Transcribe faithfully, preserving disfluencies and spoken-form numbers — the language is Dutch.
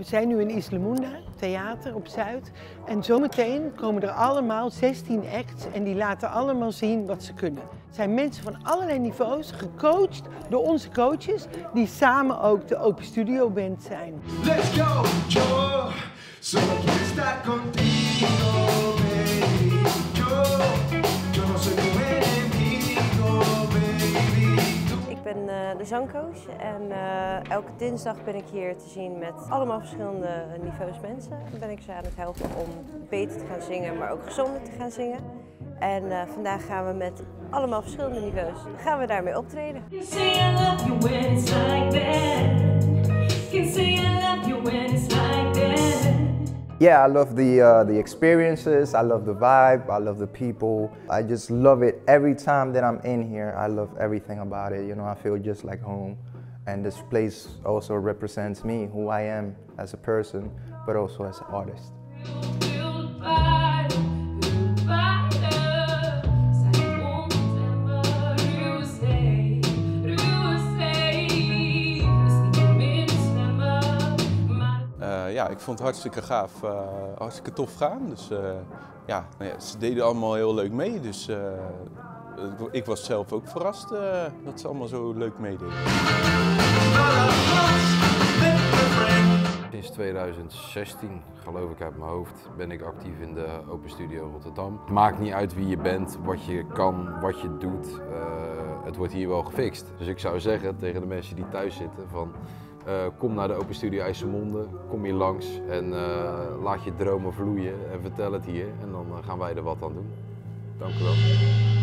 We zijn nu in Islemunda Theater op Zuid en zometeen komen er allemaal zestien acts en die laten allemaal zien wat ze kunnen. Het zijn mensen van allerlei niveaus, gecoacht door onze coaches, die samen ook de Open Studio Band zijn. Let's go, yo, solo quiero estar contigo. Ik ben uh, de zangcoach en uh, elke dinsdag ben ik hier te zien met allemaal verschillende niveaus mensen. Dan ben ik ze aan het helpen om beter te gaan zingen, maar ook gezonder te gaan zingen. En uh, vandaag gaan we met allemaal verschillende niveaus, gaan we daarmee optreden. Yeah, I love the uh, the experiences. I love the vibe. I love the people. I just love it every time that I'm in here. I love everything about it. You know, I feel just like home, and this place also represents me, who I am as a person, but also as an artist. Ja, ik vond het hartstikke gaaf, uh, hartstikke tof gaan. Dus, uh, ja, nou ja, ze deden allemaal heel leuk mee, dus uh, ik was zelf ook verrast uh, dat ze allemaal zo leuk meededen. Sinds tweeduizend zestien, geloof ik uit mijn hoofd, ben ik actief in de Open Studio Rotterdam. Het maakt niet uit wie je bent, wat je kan, wat je doet, uh, het wordt hier wel gefixt. Dus ik zou zeggen tegen de mensen die thuis zitten van... Uh, kom naar de Open Studio IJsselmonde, kom hier langs en uh, laat je dromen vloeien en vertel het hier en dan uh, gaan wij er wat aan doen. Dank u wel.